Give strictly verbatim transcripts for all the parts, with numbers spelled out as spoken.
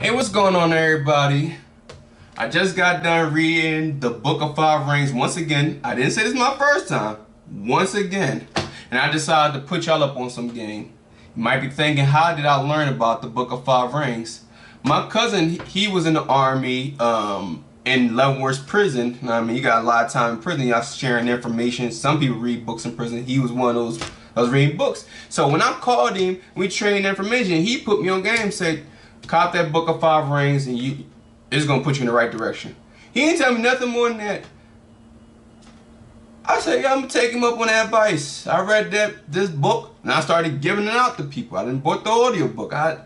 Hey, what's going on, everybody? I just got done reading The Book of Five Rings once again. I didn't say this my first time. Once again. And I decided to put y'all up on some game. You might be thinking, how did I learn about The Book of Five Rings? My cousin, he was in the army um, in Leavenworth prison. I mean, you got a lot of time in prison. Y'all sharing information. Some people read books in prison. He was one of those that was reading books. So when I called him, we traded information. He put me on game, said, cop that Book of Five Rings and you, it's going to put you in the right direction. He didn't tell me nothing more than that. I said, yeah, I'm going to take him up on that advice. I read that this book and I started giving it out to people. I didn't bought the audiobook. I,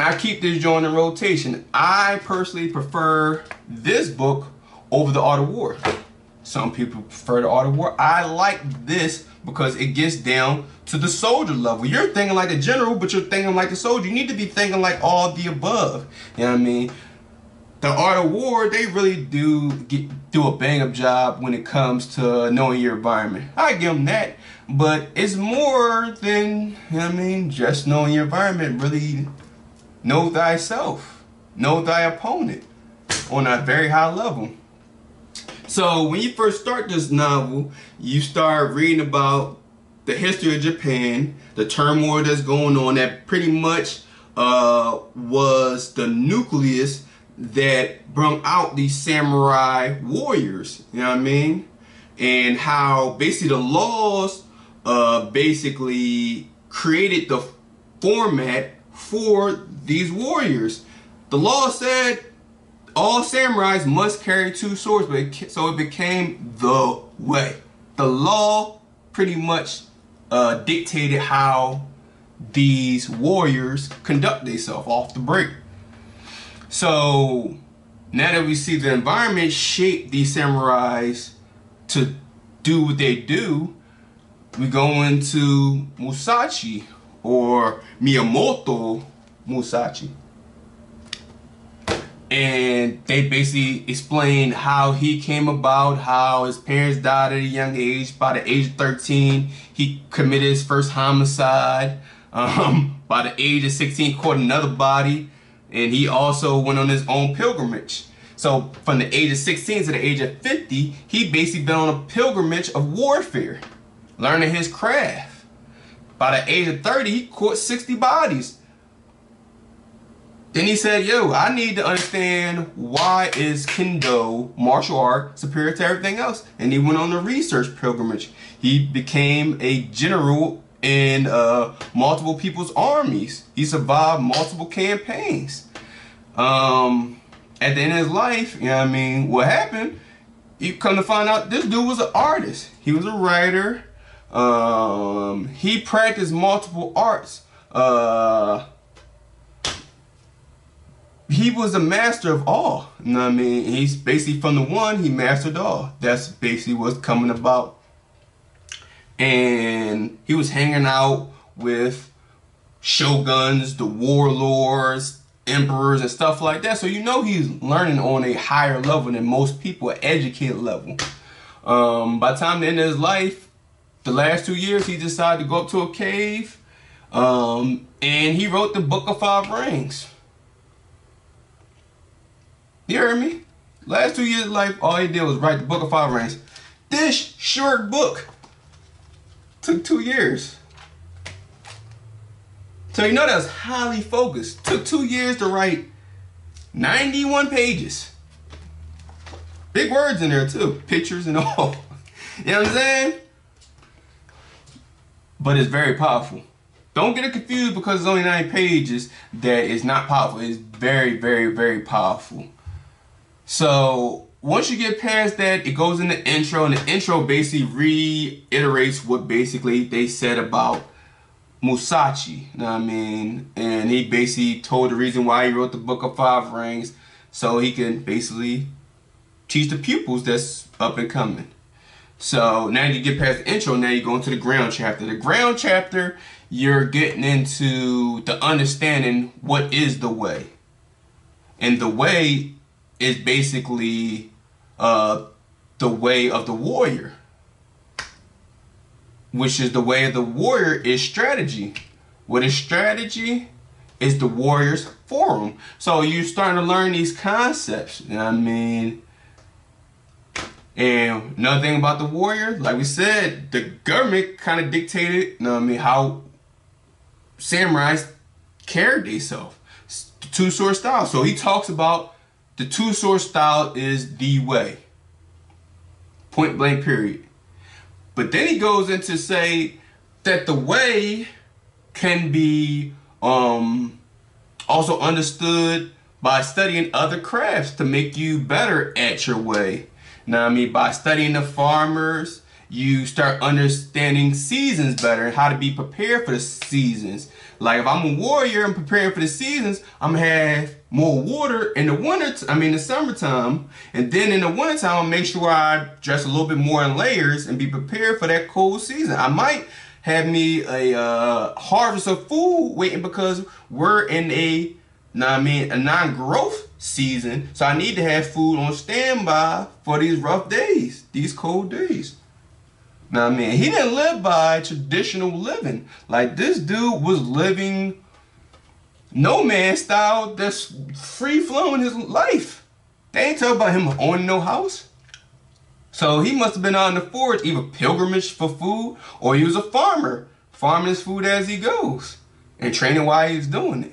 I keep this joint in rotation. I personally prefer this book over The Art of War. Some people prefer The Art of War. I like this because it gets down to the soldier level. You're thinking like the general, but you're thinking like the soldier. You need to be thinking like all the above. You know what I mean? The Art of War, they really do get, do a bang-up job when it comes to knowing your environment. I give them that, but it's more than, you know what I mean, just knowing your environment. Really know thyself. Know thy opponent on a very high level. So when you first start this novel, you start reading about the history of Japan, the turmoil that's going on that pretty much uh, was the nucleus that brought out these samurai warriors, you know what I mean? And how basically the laws uh, basically created the format for these warriors. The law said all samurais must carry two swords, but it, so it became the way. The law pretty much uh, dictated how these warriors conduct themselves off the break. So now that we see the environment shape these samurais to do what they do, we go into Musashi or Miyamoto Musashi. And they basically explained how he came about, how his parents died at a young age. By the age of thirteen, he committed his first homicide. Um, by the age of sixteen, caught another body. And he also went on his own pilgrimage. So from the age of sixteen to the age of fifty, he basically been on a pilgrimage of warfare, learning his craft. By the age of thirty, he caught sixty bodies. Then he said, yo, I need to understand why is Kendo, martial art, superior to everything else? And he went on a research pilgrimage. He became a general in uh, multiple people's armies. He survived multiple campaigns. Um, at the end of his life, you know what I mean, what happened? You come to find out this dude was an artist. He was a writer. Um, he practiced multiple arts. Uh... He was a master of all. You know what I mean? He's basically from the one, he mastered all. That's basically what's coming about. And he was hanging out with shoguns, the warlords, emperors, and stuff like that. So you know he's learning on a higher level than most people, an educated level. Um, by the time the end of his life, the last two years, he decided to go up to a cave. Um, and he wrote the Book of Five Rings. You heard me? Last two years of life, all he did was write the Book of Five Rings. This short book took two years. So you know that was highly focused. Took two years to write ninety-one pages. Big words in there too. Pictures and all. You know what I'm saying? But it's very powerful. Don't get it confused because it's only nine pages that it's not powerful. It's very, very, very powerful. So once you get past that, it goes in the intro, and the intro basically reiterates what basically they said about Musashi, you know what I mean? And he basically told the reason why he wrote the Book of Five Rings, so he can basically teach the pupils that's up and coming. So now you get past the intro, now you go into the ground chapter. The ground chapter, you're getting into the understanding what is the way. And the way is basically uh, the way of the warrior, which is the way of the warrior is strategy. What is strategy? is the Warriors Forum. So you're starting to learn these concepts. You know what I mean? And another thing about the Warrior, like we said, the government kind of dictated, you know what I mean, how samurais carried themselves. The two-sword style. So he talks about the two-sword style is the way. Point blank period. But then he goes into say that the way can be um, also understood by studying other crafts to make you better at your way. Now, I mean, by studying the farmers, you start understanding seasons better and how to be prepared for the seasons. Like if I'm a warrior and preparing for the seasons, I'm gonna have more water in the winter, I mean the summertime. And then in the wintertime, I'll make sure I dress a little bit more in layers and be prepared for that cold season. I might have me a uh, harvest of food waiting because we're in a, know what I mean, a non-growth season. So I need to have food on standby for these rough days, these cold days. Now, I mean, he didn't live by traditional living. Like, this dude was living nomad style, that's free-flowing his life. They ain't talking about him owning no house. So he must have been on the forage, either pilgrimage for food, or he was a farmer, farming his food as he goes, and training while he was doing it.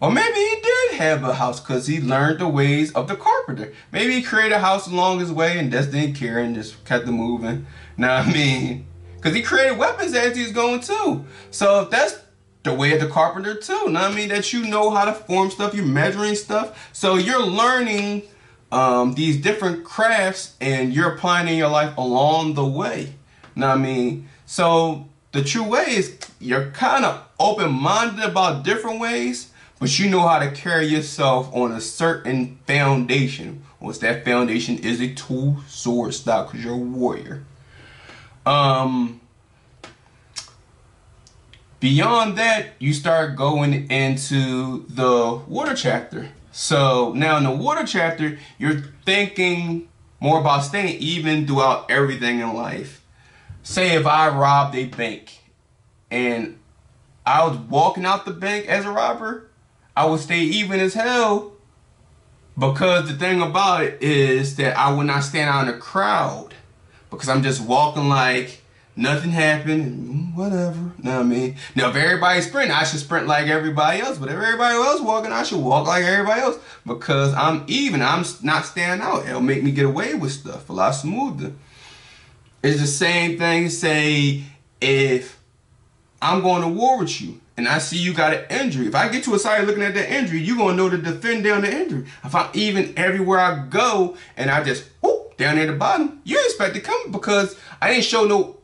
Or maybe he did have a house because he learned the ways of the carpenter. Maybe he created a house along his way and just didn't care and just kept it moving. Know what I mean? Because he created weapons as he was going too. So if that's the way of the carpenter too. Know what I mean? That you know how to form stuff. You're measuring stuff. So you're learning um, these different crafts and you're applying in your life along the way. Know what I mean? So the true way is you're kind of open-minded about different ways. But you know how to carry yourself on a certain foundation. Once that foundation is a two-sword style, because you're a warrior. Um, beyond that, you start going into the water chapter. So now in the water chapter, you're thinking more about staying even throughout everything in life. Say if I robbed a bank and I was walking out the bank as a robber, I would stay even as hell, because the thing about it is that I would not stand out in a crowd because I'm just walking like nothing happened, whatever, know what I mean? Now, if everybody's sprinting, I should sprint like everybody else, but if everybody else walking, I should walk like everybody else because I'm even, I'm not standing out. It'll make me get away with stuff a lot smoother. It's the same thing, say, if I'm going to war with you, and I see you got an injury. If I get to a side looking at that injury, you're going to know to defend down the injury. If I'm even everywhere I go and I just, whoop, down there at the bottom, you expect to come because I didn't show no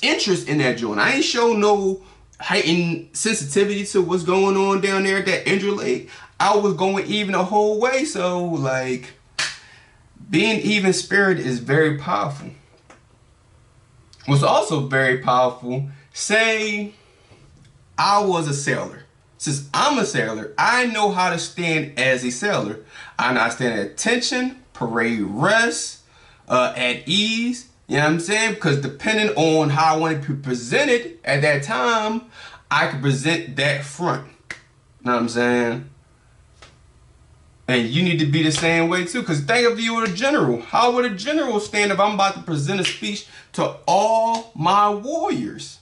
interest in that joint. I ain't show no heightened sensitivity to what's going on down there at that injury leg. I was going even the whole way. So, like, being even spirit is very powerful. What's also very powerful, say... I was a sailor. Since I'm a sailor, I know how to stand as a sailor. I know how to stand at attention, parade rest, uh, at ease. You know what I'm saying? Because depending on how I want to be presented at that time, I can present that front. You know what I'm saying? And you need to be the same way too. Because think of you with a general. How would a general stand if I'm about to present a speech to all my warriors?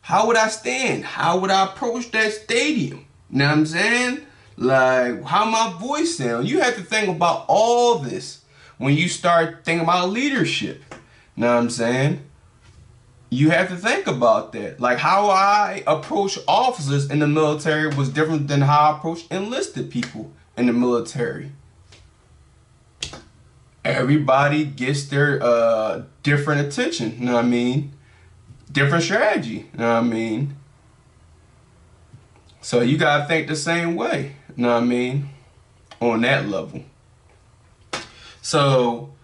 How would I stand? How would I approach that stadium? You know what I'm saying? Like, how my voice sound? You have to think about all this when you start thinking about leadership. You know what I'm saying? You have to think about that. Like, how I approach officers in the military was different than how I approached enlisted people in the military. Everybody gets their uh, different attention. You know what I mean? Different strategy, you know what I mean? So you gotta think the same way, you know what I mean? On that level. So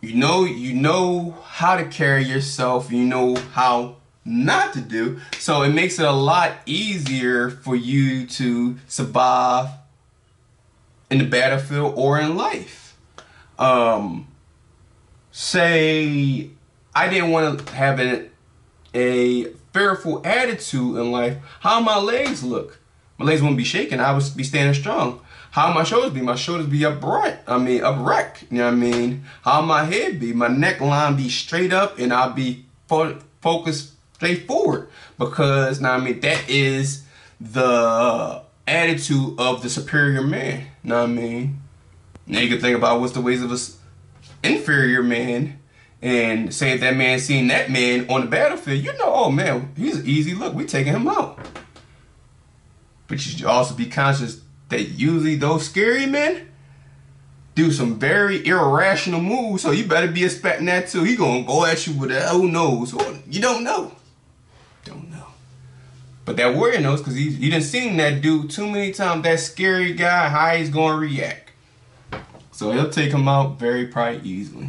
you know you know how to carry yourself, you know how not to do, so it makes it a lot easier for you to survive in the battlefield or in life. Um, say I didn't want to have a, a fearful attitude in life. How my legs look? my legs wouldn't be shaking. I would be standing strong. How my shoulders be? My shoulders be upright. I mean, upright. You know what I mean? How my head be? My neckline be straight up, and I'll be fo focused straight forward. Because, now I mean, that is the attitude of the superior man. You know what I mean? Now you can think about what's the ways of an inferior man, and say if that man seen that man on the battlefield, you know, oh man, he's an easy look. We taking him out. But you should also be conscious that usually those scary men do some very irrational moves, so you better be expecting that too. He gonna go at you with a who knows, or you don't know, don't know. But that warrior knows, because you done seen that dude too many times, that scary guy, how he's gonna react. So he'll take him out very probably easily.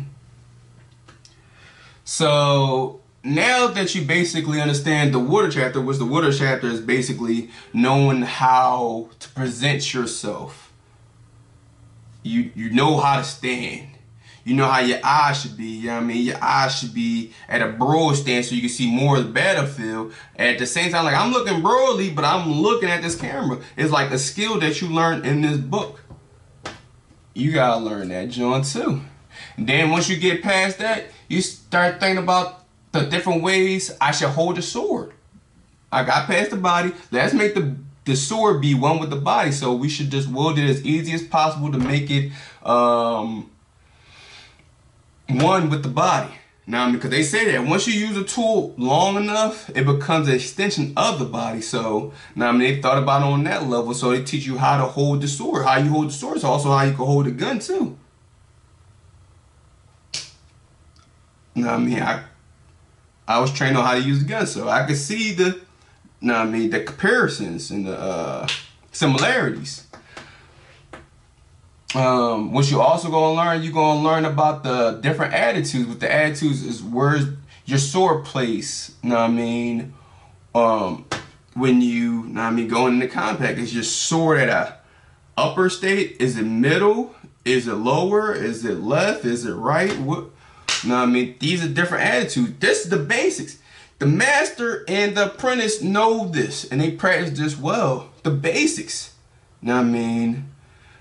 So now that you basically understand the water chapter, which the water chapter is basically knowing how to present yourself. You you know how to stand. You know how your eyes should be. You know what I mean? Your eyes should be at a broad stance so you can see more of the battlefield. At the same time, like, I'm looking broadly, but I'm looking at this camera. It's like a skill that you learn in this book. You gotta learn that, John, too. And then once you get past that, you start thinking about the different ways I should hold the sword. I got past the body. Let's make the, the sword be one with the body. So we should just wield it as easy as possible to make it um, one with the body. Now, because they say that once you use a tool long enough, it becomes an extension of the body. So, now I mean, they thought about it on that level. So they teach you how to hold the sword. How you hold the sword is also how you can hold a gun too. Now, I mean, I I was trained on how to use a gun, so I could see the, now I mean, the comparisons and the uh, similarities. Um, what you also gonna learn, you gonna learn about the different attitudes. With the attitudes is where your sword place. Know what I mean, um, when you, know what I mean, going into combat, is your sword at a upper state? Is it middle? Is it lower? Is it left? Is it right? What? Know what I mean, these are different attitudes. This is the basics. The master and the apprentice know this, and they practice this well. The basics. Know what I mean,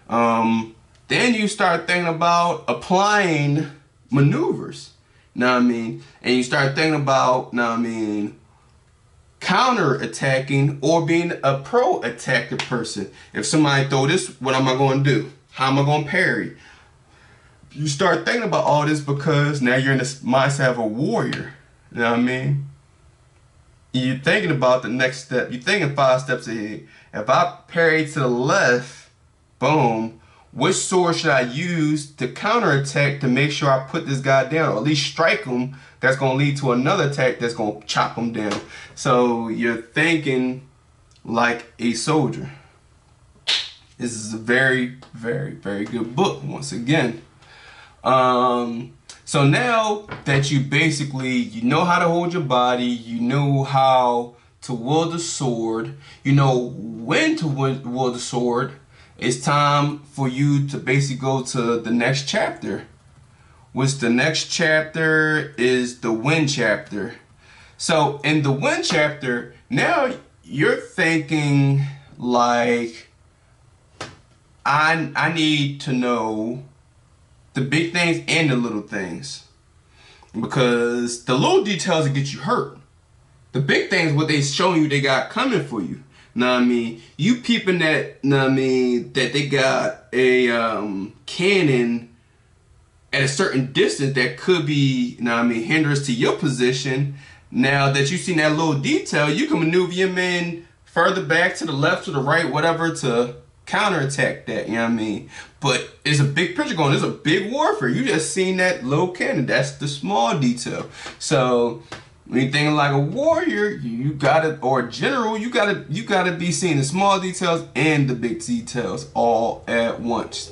um. Then you start thinking about applying maneuvers, know what I mean? And you start thinking about, know what I mean, counter-attacking or being a pro-attacker person. If somebody throw this, what am I going to do? How am I going to parry? You start thinking about all this because now you're in the mindset of a warrior, know what I mean? You're thinking about the next step. You're thinking five steps ahead. If I parry to the left, boom. Which sword should I use to counterattack to make sure I put this guy down, or at least strike him? That's going to lead to another attack that's going to chop him down. So you're thinking like a soldier. This is a very, very, very good book once again. Um, so now that you basically, you know how to hold your body, you know how to wield the sword, you know when to wield the sword, it's time for you to basically go to the next chapter, which the next chapter is the win chapter. So in the win chapter, now you're thinking like, I, I need to know the big things and the little things, because the little details will get you hurt. The big things, what they showing you, they got coming for you. Know what I mean? You peeping that, know what I mean, that they got a um, cannon at a certain distance that could be, know what I mean, hindrance to your position. Now that you've seen that little detail, you can maneuver your man further back, to the left, to the right, whatever, to counterattack that, you know what I mean? But it's a big picture going, there's a big warfare. You just seen that little cannon. That's the small detail. So when you're thinking like a warrior, you gotta, or a general, you gotta, you gotta be seeing the small details and the big details all at once.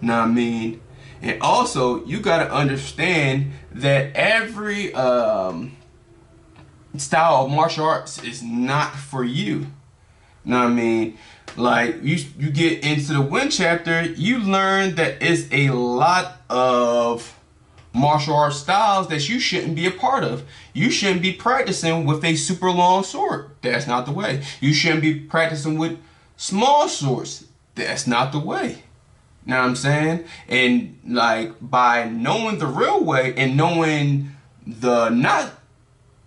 Know what I mean? And also, you gotta understand that every um, style of martial arts is not for you. Know what I mean? Like, you, you get into the win chapter, you learn that it's a lot of martial arts styles that you shouldn't be a part of. You shouldn't be practicing with a super long sword. That's not the way. You shouldn't be practicing with small source, that's not the way. You know what I'm saying? And like, by knowing the real way and knowing the not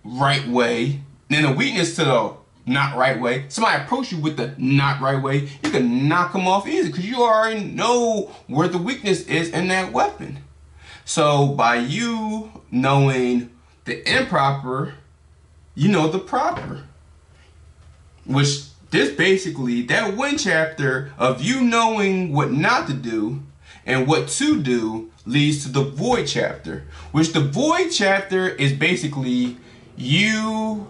right way, then the weakness to the not right way, somebody approach you with the not right way, you can knock them off easy because you already know where the weakness is in that weapon. So by you knowing the improper, you know the proper. Which this basically, that one chapter of you knowing what not to do and what to do leads to the void chapter. Which the void chapter is basically you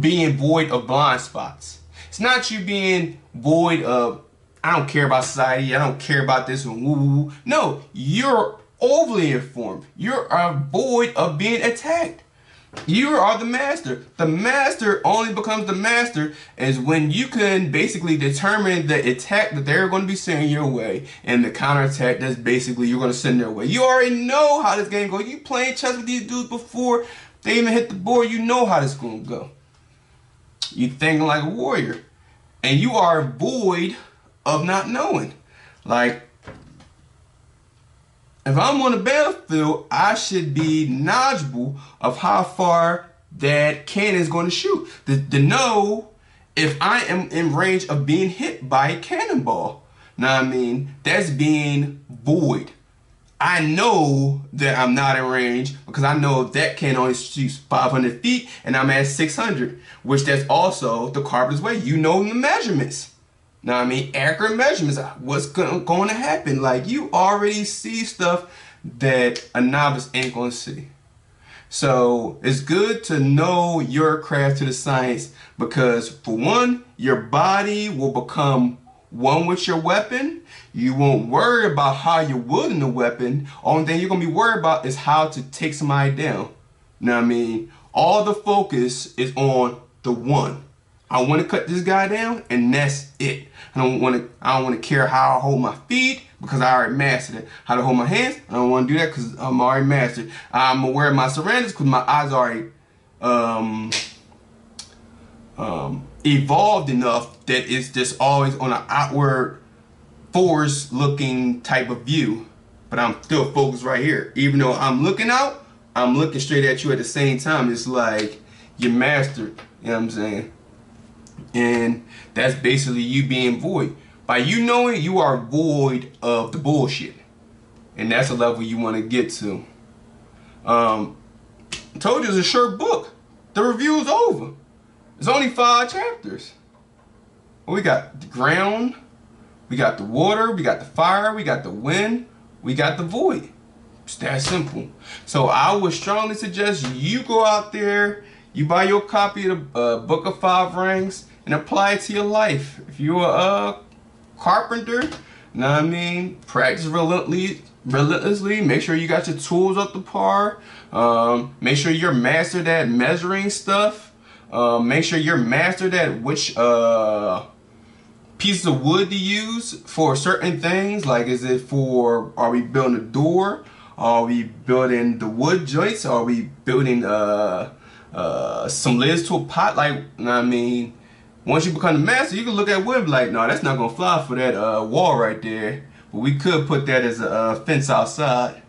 being void of blind spots. It's not you being void of, I don't care about society, I don't care about this and woo woo. No, you're overly informed. You're a void of being attacked. You are the master. The master only becomes the master is when you can basically determine the attack that they're going to be sending your way and the counterattack that's basically you're going to send their way. You already know how this game goes. You playing chess with these dudes before they even hit the board. You know how this is going to go. You thinking like a warrior. And you are void of not knowing. Like, if I'm on the battlefield, I should be knowledgeable of how far that cannon is going to shoot. To, to know if I am in range of being hit by a cannonball. Now, I mean, that's being void. I know that I'm not in range because I know that cannon only shoots five hundred feet and I'm at six hundred, which that's also the carpenter's way. You know the measurements. Now, I mean, accurate measurements, what's going to happen? Like, you already see stuff that a novice ain't going to see. So it's good to know your craft to the science because, for one, your body will become one with your weapon. You won't worry about how you're wielding the weapon. Only thing you're going to be worried about is how to take somebody down. Now, I mean, all the focus is on the one. I want to cut this guy down, and that's it. I don't want to. I don't want to care how I hold my feet because I already mastered it. How to hold my hands, I don't want to do that because I'm already mastered. I'm aware of my surroundings because my eyes are already um, um, evolved enough that it's just always on an outward, force-looking type of view. But I'm still focused right here, even though I'm looking out. I'm looking straight at you at the same time. It's like you're mastered. You know what I'm saying? And that's basically you being void. By you knowing, you are void of the bullshit. And that's the level you want to get to. Um, I told you it's a short book. The review is over. It's only five chapters. We got the ground. We got the water. We got the fire. We got the wind. We got the void. It's that simple. So I would strongly suggest you go out there, you buy your copy of the uh, Book of Five Rings and apply it to your life. If you're a uh, carpenter, know what I mean? Practice relentlessly, relentlessly. Make sure you got your tools up to par. Um, make sure you're mastered at measuring stuff. Um, make sure you're mastered at which uh, pieces of wood to use for certain things. Like, is it for, are we building a door? Are we building the wood joints? Are we building uh, uh, some lids to a pot? Like, know what I mean? Once you become the master, you can look at wood like, no, that's not going to fly for that uh, wall right there. But we could put that as a uh, fence outside.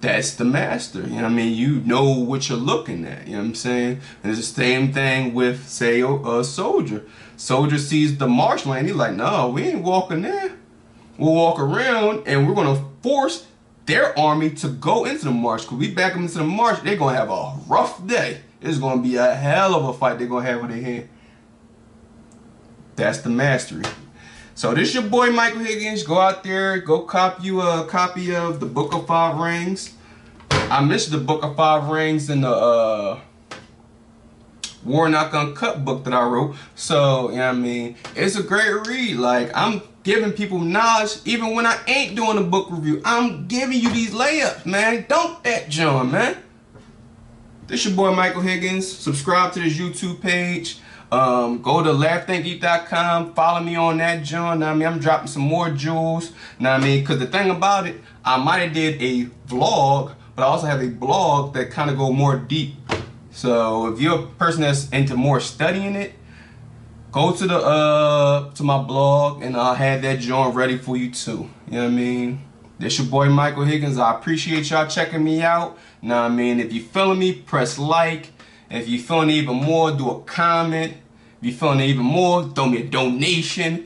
That's the master. You know what I mean? You know what you're looking at. You know what I'm saying? And it's the same thing with, say, a soldier. Soldier sees the marshland. He's like, no, we ain't walking there. We'll walk around and we're going to force their army to go into the marsh. Because we back them into the marsh, they're going to have a rough day. It's going to be a hell of a fight they're going to have with their hand. That's the mastery. So this is your boy Michael Higgins. Go out there. Go cop you a copy of The Book of Five Rings. I missed The Book of Five Rings in the uh, War Not Gonna Cut book that I wrote. So, you know what I mean? It's a great read. Like, I'm giving people knowledge even when I ain't doing a book review. I'm giving you these layups, man. Don't that, John, man. This your boy Michael Higgins. Subscribe to this YouTube page. Um, go to laugh think eat dot com. Follow me on that, John. I mean, I'm dropping some more jewels. Know what I mean? Because the thing about it, I might have did a vlog, but I also have a blog that kind of go more deep. So if you're a person that's into more studying it, Go to the uh to my blog, and I had that joint ready for you too. You know what I mean? This your boy Michael Higgins. I appreciate y'all checking me out. Now I mean, if you feeling me, press like. If you feeling even more, do a comment. If you feeling even more, throw me a donation.